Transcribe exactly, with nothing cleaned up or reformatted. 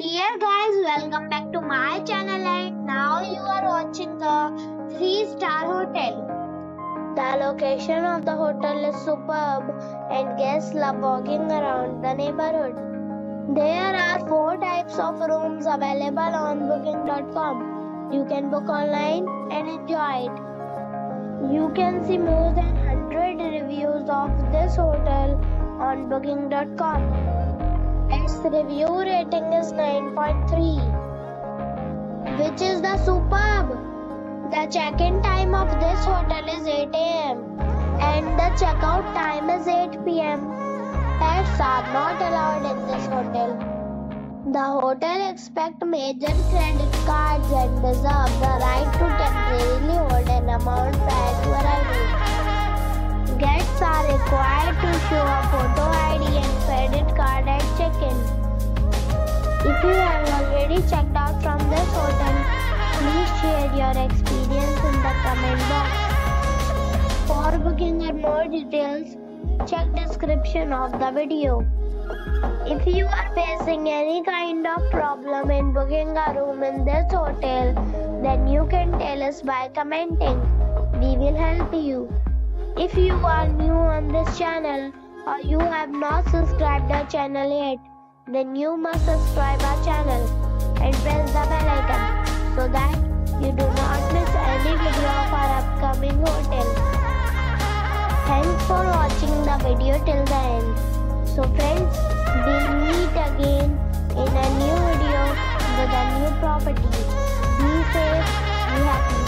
Dear guys, welcome back to my channel, and now you are watching the three star hotel. The location of the hotel is superb and guests love walking around the neighborhood. There are four types of rooms available on booking dot com. You can book online and enjoy it. You can see more than one hundred reviews of this hotel on booking dot com. Its review rating is nine point three, which is the superb. The check-in time of this hotel is eight A M and the check-out time is eight P M Pets are not allowed in this hotel. The hotel accepts major credit cards and reserves the right to temporarily hold an amount prior to arrival. Guests are required to show a photo I D and credit card at check-in. If you have already checked out from this hotel, please share your experience in the comment box. For booking or more details, check description of the video. If you are facing any kind of problem in booking a room in this hotel, then you can tell us by commenting. We will help you. If you are new on this channel, or you have not subscribed our channel yet, then you must subscribe our channel and press the bell icon so that you do not miss any video of our upcoming hotel. Thanks for watching the video till the end. So friends, we'll meet again in a new video with a new property. Be safe, be happy.